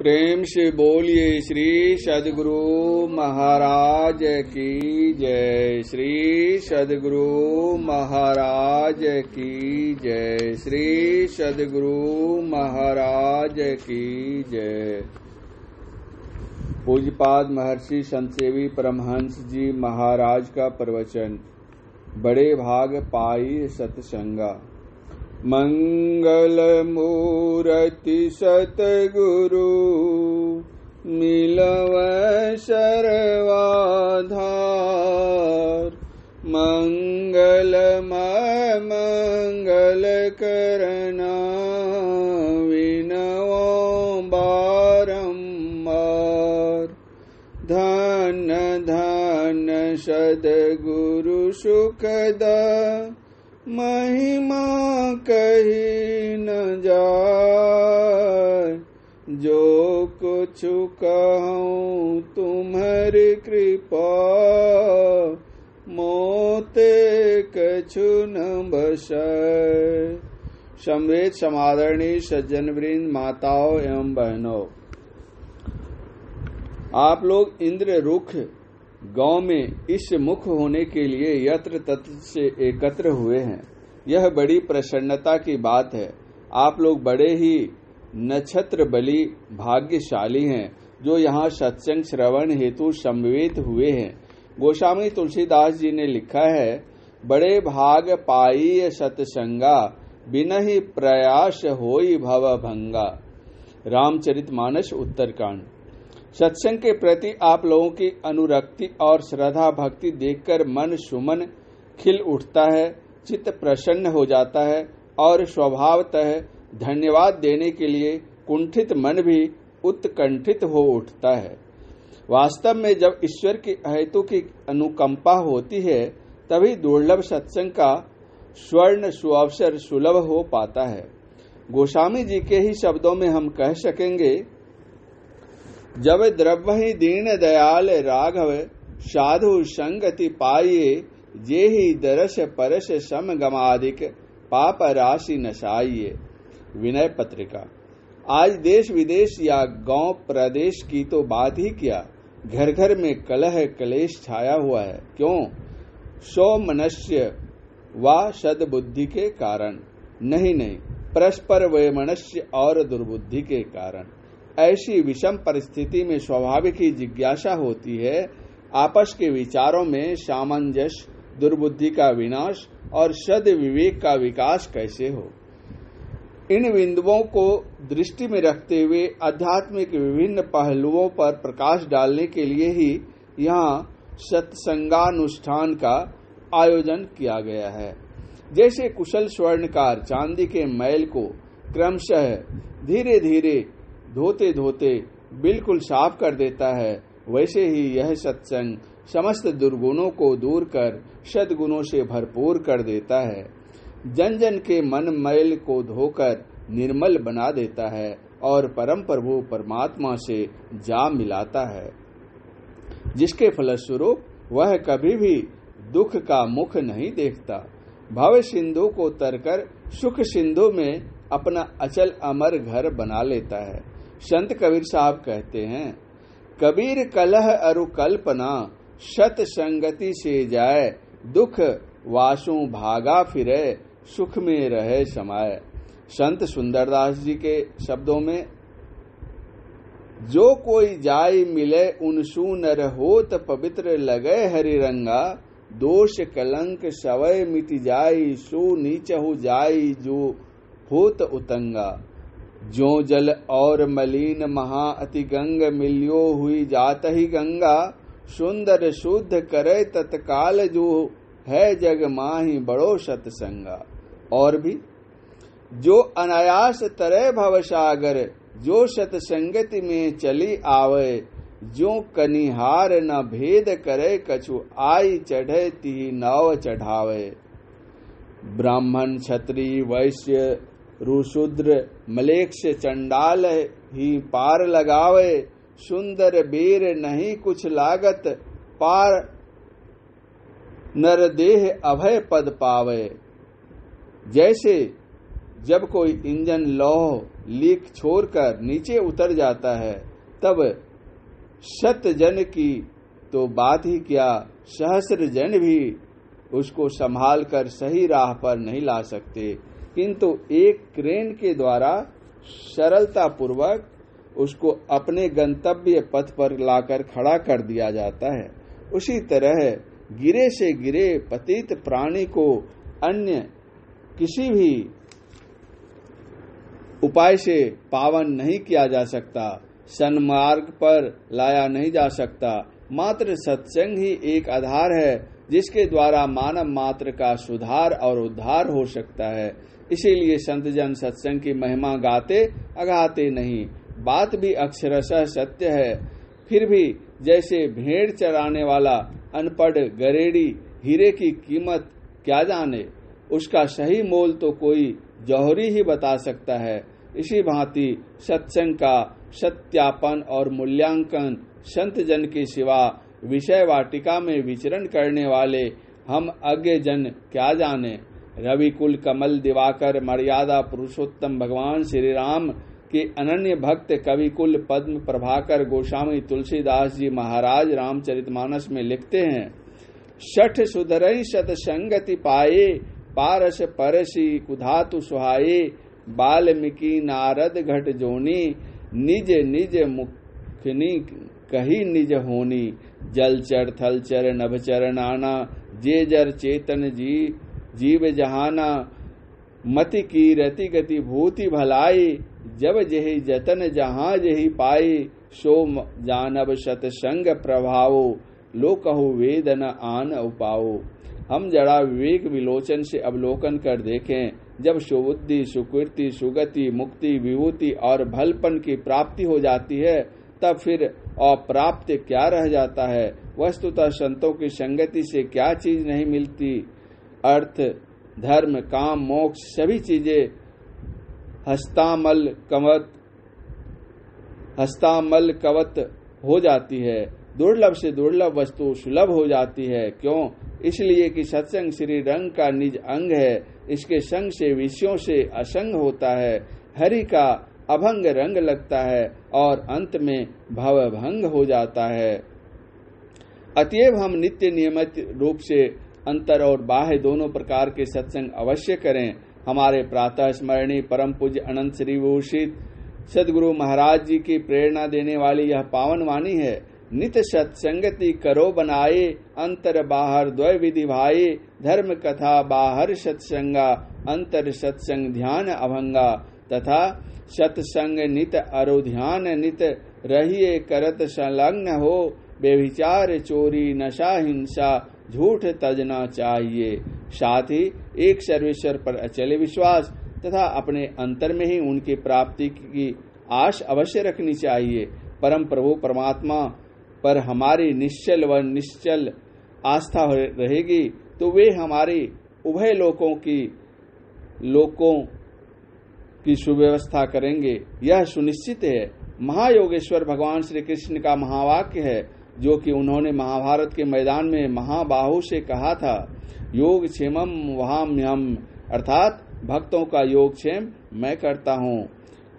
प्रेम से बोलिए श्री सद्गुरु महाराज की जय। श्री सद्गुरु महाराज की जय। श्री सद्गुरु महाराज की जय। पूज्यपाद महर्षि संतसेवी परमहंस जी महाराज का प्रवचन, बड़े भाग पाई सतसंगा। मंगल मूर्ति सतगुरु मिलव सर्वाधार, मंगलमय मंगल करना विनवा बारंबार। धन धन सदगुरु सुखदा महिमा कही न जाय। जो कुछ कहूँ तुम्हारी कृपा मोते कछु न बसाय। समवेत समादरणी सज्जनवृंद, माताओं एवं बहनों, आप लोग इंद्र रुख गांव में इस मुख होने के लिए यत्र तत्र से एकत्र हुए हैं। यह बड़ी प्रसन्नता की बात है। आप लोग बड़े ही नक्षत्र बली भाग्यशाली हैं जो यहाँ सत्संग श्रवण हेतु समवेत हुए हैं। गोस्वामी तुलसीदास जी ने लिखा है, बड़े भाग पाई सतसंगा, बिना ही प्रयास होई भव भंगा। रामचरितमानस उत्तरकांड। सत्संग के प्रति आप लोगों की अनुरक्ति और श्रद्धा भक्ति देखकर मन सुमन खिल उठता है, चित्त प्रसन्न हो जाता है और स्वभावतः धन्यवाद देने के लिए कुंठित मन भी उत्कंठित हो उठता है। वास्तव में जब ईश्वर की हेतु की अनुकंपा होती है तभी दुर्लभ सत्संग का स्वर्ण सुअवसर सुलभ हो पाता है। गोस्वामी जी के ही शब्दों में हम कह सकेंगे, जब द्रव्य ही दीन दयाल राघव साधु संगति पाये, जे ही दरस परस सम गमादिक पाप राशि नशाइये। विनय पत्रिका। आज देश विदेश या गांव प्रदेश की तो बात ही क्या, घर घर में कलह कलेश छाया हुआ है। क्यों? सो मनुष्य व सदबुद्धि के कारण नहीं, परस्पर वे मनुष्य और दुर्बुद्धि के कारण। ऐसी विषम परिस्थिति में स्वाभाविक ही जिज्ञासा होती है आपस के विचारों में सामंजस्य, दुर्बुद्धि का विनाश और सद विवेक का विकास कैसे हो। इन बिंदुओं को दृष्टि में रखते हुए आध्यात्मिक विभिन्न पहलुओं पर प्रकाश डालने के लिए ही यहाँ सत्संगानुष्ठान का आयोजन किया गया है। जैसे कुशल स्वर्णकार चांदी के मैल को क्रमशः धीरे धीरे धोते धोते बिल्कुल साफ कर देता है, वैसे ही यह सत्संग समस्त दुर्गुणों को दूर कर सद्गुणों से भरपूर कर देता है। जन जन के मन मैल को धोकर निर्मल बना देता है और परम प्रभु परमात्मा से जा मिलाता है, जिसके फलस्वरूप वह कभी भी दुख का मुख नहीं देखता। भव सिंधु को तरकर सुख सिंधु में अपना अचल अमर घर बना लेता है। संत कबीर साहब कहते हैं, कबीर कलह अरु कल्पना, सत संगति से जाए, दुख वासु भागा फिरे, सुख में रहे समाये। संत सुन्दरदास जी के शब्दों में, जो कोई जाय मिले उनसु नर होत, पवित्र लगे हरि रंगा, दोष कलंक सवय मिट जाय, सो नीचहु जाय जो होत उतंगा। जो जल और मलिन महा अति गंग, मिलियो हुई जात ही गंगा, सुंदर शुद्ध करे तत्काल, जो है जग माही बड़ो सतसंगा। और भी, जो अनायास तरे भवसागर, जो सतसंगति में चली आवे, जो कनिहार न भेद करे, कछु आई चढ़े ती नाव चढ़ावे। ब्राह्मण क्षत्रिय वैश्य रुशूद्र मलेक्ष चंडाल ही पार लगावे, सुंदर बेर नहीं कुछ लागत, पार नरदेह अभय पद पावे। जैसे जब कोई इंजन लौह लीक छोड़कर नीचे उतर जाता है, तब शत जन की तो बात ही क्या, सहस्र जन भी उसको संभाल कर सही राह पर नहीं ला सकते। किंतु एक क्रेन के द्वारा सरलता पूर्वक उसको अपने गंतव्य पथ पर लाकर खड़ा कर दिया जाता है। उसी तरह गिरे से गिरे पतित प्राणी को अन्य किसी भी उपाय से पावन नहीं किया जा सकता, सन्मार्ग पर लाया नहीं जा सकता। मात्र सत्संग ही एक आधार है जिसके द्वारा मानव मात्र का सुधार और उद्धार हो सकता है। इसीलिए संतजन सत्संग की महिमा गाते अगाते नहीं, बात भी अक्षरशः सत्य है। फिर भी जैसे भेड़ चराने वाला अनपढ़ गरेड़ी हीरे की कीमत क्या जाने, उसका सही मोल तो कोई जौहरी ही बता सकता है। इसी भांति सत्संग का सत्यापन और मूल्यांकन संतजन के सिवा विषय वाटिका में विचरण करने वाले हम अज्ञ जन क्या जाने। रविकुल कमल दिवाकर मर्यादा पुरुषोत्तम भगवान श्री राम के अनन्य भक्त कविकुल पद्म प्रभाकर गोस्वामी तुलसीदास जी महाराज रामचरितमानस में लिखते हैं, शठ सुधरई शत संगति पाए, पारस परसी कुधातु सुहाए, वाल्मीकि नारद घट जोनी, निज निज मुखनी कही निज होनी, जलचर थलचर नभचर नाना, जे जर चेतन जी जीव जहाना, मति की रति गति भूति भलाई, जब जही जतन जहाँ जही पाई, सो जानब सतसंग प्रभाओ, लो कहु वेद न आन उपाओ। हम जरा विवेक विलोचन से अवलोकन कर देखें, जब सुबुद्धि सुकृति सुगति मुक्ति विभूति और भलपन की प्राप्ति हो जाती है, तब फिर अप्राप्त क्या रह जाता है। वस्तुतः संतों की संगति से क्या चीज नहीं मिलती, अर्थ धर्म काम मोक्ष सभी चीजें हस्तामल कवत हो जाती है। दुर्लभ से दुर्लभ वस्तु सुलभ हो जाती है। क्यों? इसलिए कि सत्संग श्री रंग का निज अंग है, इसके संग से विषयों से असंग होता है, हरि का अभंग रंग लगता है और अंत में भवभंग हो जाता है। अतएव हम नित्य नियमित रूप से अंतर और बाह्य दोनों प्रकार के सत्संग अवश्य करें। हमारे प्रातः स्मरणीय परम पूज्य अनंत श्री भूषित सदगुरु महाराज जी की प्रेरणा देने वाली यह पावन वाणी है, नित्य सत्संगति करो बनाए, अंतर बाहर द्वय विधि भाए, धर्म कथा बाहर सत्संगा, अंतर सत्संग ध्यान अभंगा, तथा सत्संग नित अरु ध्यान नित, रहिए करत संलग्न हो, बेविचार चोरी नशा हिंसा झूठ तजना चाहिए। साथ ही एक सर्वेश्वर पर अचल विश्वास तथा अपने अंतर में ही उनकी प्राप्ति की आश अवश्य रखनी चाहिए। परम प्रभु परमात्मा पर हमारी निश्चल व निश्चल आस्था रहेगी तो वे हमारी उभय लोकों की सुव्यवस्था करेंगे, यह सुनिश्चित है। महायोगेश्वर भगवान श्री कृष्ण का महावाक्य है, जो कि उन्होंने महाभारत के मैदान में महाबाहु से कहा था, योग क्षेमम वहाम्यहम, अर्थात भक्तों का योग क्षेम मैं करता हूँ।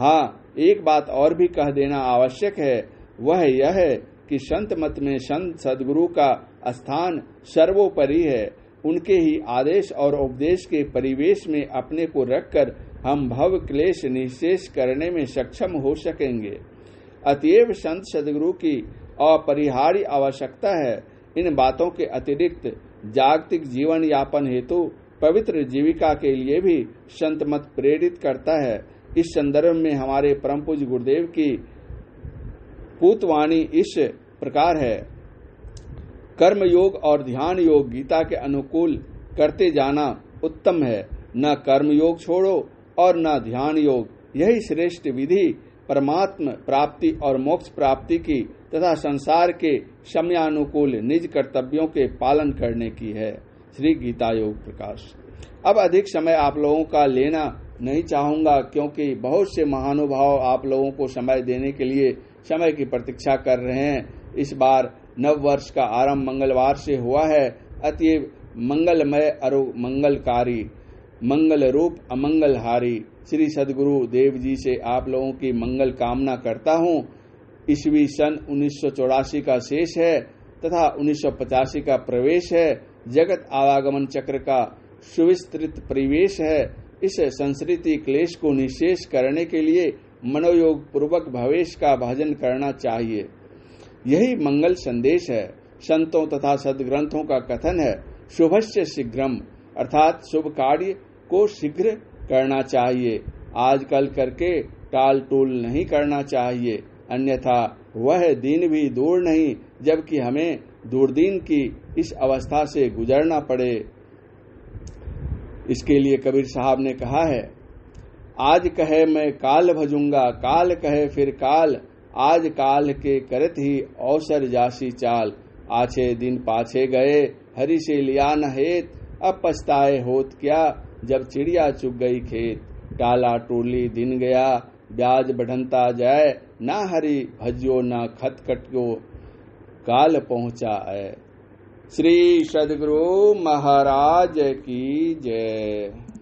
हाँ, एक बात और भी कह देना आवश्यक है, वह यह है कि संत मत में संत सदगुरु का स्थान सर्वोपरि है। उनके ही आदेश और उपदेश के परिवेश में अपने को रखकर हम भव क्लेश निशेष करने में सक्षम हो सकेंगे। अतएव संत सदगुरु की अपरिहार्य आवश्यकता है। इन बातों के अतिरिक्त जागतिक जीवन यापन हेतु पवित्र जीविका के लिए भी संत मत प्रेरित करता है। इस संदर्भ में हमारे परम पूज्य गुरुदेव की पूतवाणी इस प्रकार है, कर्म योग और ध्यान योग गीता के अनुकूल करते जाना उत्तम है, न कर्म योग छोड़ो और न ध्यान योग। यही श्रेष्ठ विधि परमात्म प्राप्ति और मोक्ष प्राप्ति की तथा संसार के समयानुकूल निज कर्तव्यों के पालन करने की है। श्री गीता योग प्रकाश। अब अधिक समय आप लोगों का लेना नहीं चाहूंगा, क्योंकि बहुत से महानुभाव आप लोगों को समय देने के लिए समय की प्रतीक्षा कर रहे हैं। इस बार नव वर्ष का आरंभ मंगलवार से हुआ है, अतएव मंगलमय और मंगलकारी मंगल रूप अमंगलहारी श्री सदगुरु देव जी से आप लोगों की मंगल कामना करता हूँ। ईस्वी सन 1984 का शेष है तथा 1985 का प्रवेश है। जगत आवागमन चक्र का सुविस्तृत परिवेश है। इस संस्कृति क्लेश को निशेष करने के लिए मनोयोग पूर्वक भवेश का भजन करना चाहिए। यही मंगल संदेश है, संतों तथा सदग्रंथों का कथन है। शुभस्य शीघ्रम अर्थात शुभ कार्य को शीघ्र करना चाहिए, आजकल करके टाल टोल नहीं करना चाहिए, अन्यथा वह दिन भी दूर नहीं जबकि हमें दुर्दीन की इस अवस्था से गुजरना पड़े। इसके लिए कबीर साहब ने कहा है, आज कहे मैं काल भजूंगा, काल कहे फिर काल, आज काल के करत ही अवसर जासी चाल। आछे दिन पाछे गए हरि से लिया न हेत, अब पछताए होत क्या जब चिड़िया चुग गई खेत। टाला टोली दिन गया ब्याज बढ़नता जाए, ना हरि भज्यो ना खत कटो काल पहुंचा है। श्री सदगुरु महाराज की जय।